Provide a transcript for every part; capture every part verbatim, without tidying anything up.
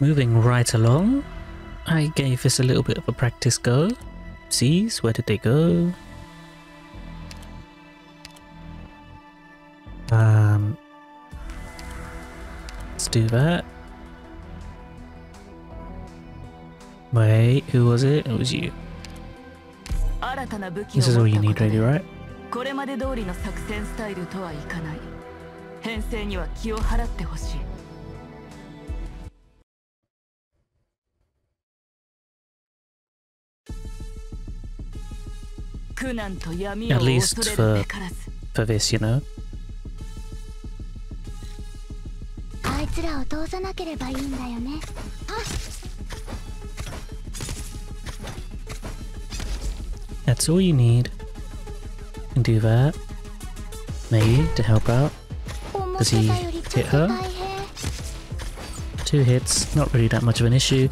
Moving right along, I gave this a little bit of a practice go. C's, where did they go? Um, let's do that. Wait, who was it? It was you. This is all you need, really, right? At least for, for this, you know. That's all you need. You can do that. Maybe to help out. Does he hit her? Two hits, not really that much of an issue.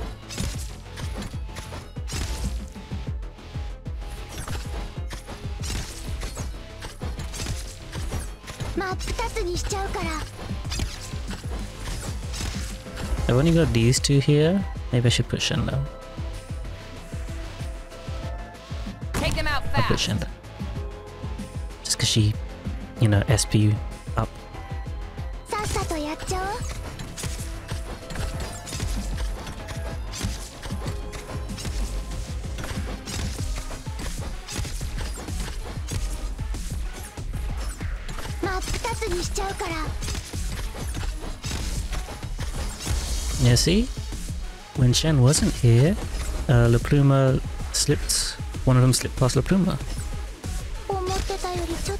I've only got these two here. Maybe I should put Shen down. Take them out fast. I'll put Shen down. Just because she, you know, S P up. Yeah, see? When Shen wasn't here, uh, La Pluma slipped. One of them slipped past La Pluma.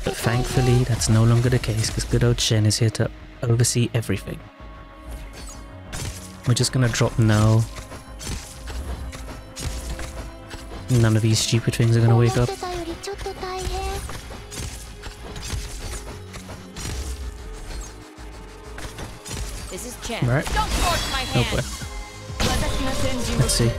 But thankfully, that's no longer the case, because good old Shen is here to oversee everything. We're just gonna drop now. None of these stupid things are gonna wake up. Right. Don't force my hand. Oh boy. Let's see.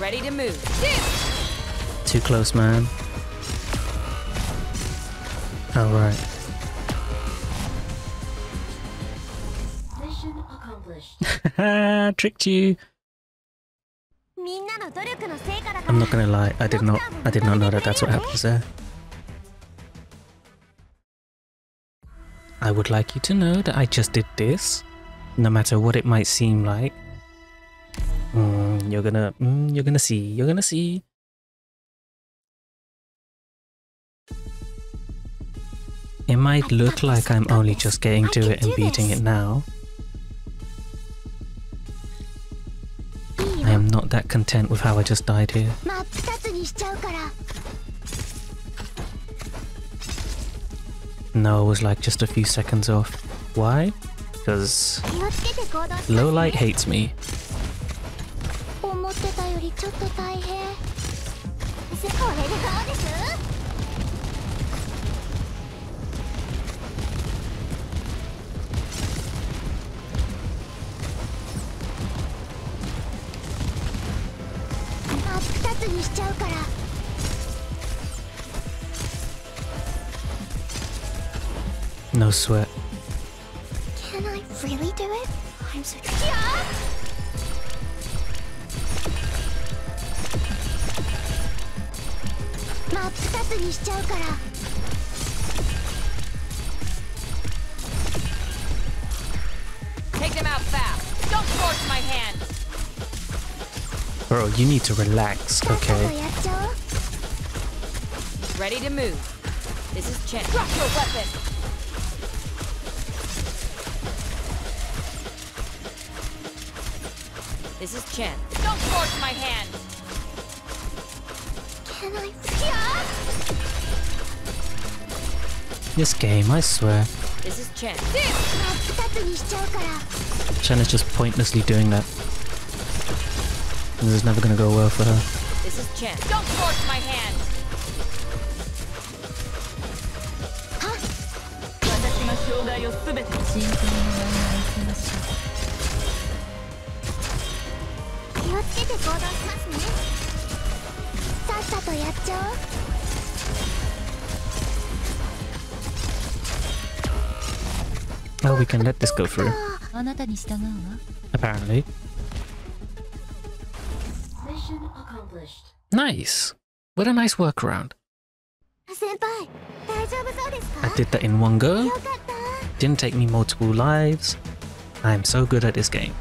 Ready to move. Too close, man. All right. Mission accomplished. Tricked you. I'm not gonna lie, I did not, I did not know that that's what happens there. I would like you to know that I just did this, no matter what it might seem like. Mm, you're gonna, mm, you're gonna see, you're gonna see. It might look like I'm only just getting to it and beating it now. I am not that content with how I just died here. No, it was like just a few seconds off. Why? Because Lowlight hates me. No sweat. Can I really do it? I'm so tired. Yeah. Take them out fast. Don't force my hand. Bro, you need to relax, okay? Ready to move. This is Chen. Drop your weapon. This is Chen. Don't force my hand. Can I? Yeah. This game, I swear. This is Chen. Chen is just pointlessly doing that. This is never gonna go well for her. This is Chen. Don't force my hand. Oh, we can let this go through. Apparently. Mission accomplished. Nice! What a nice workaround. I did that in one go. Didn't take me multiple lives. I'm so good at this game.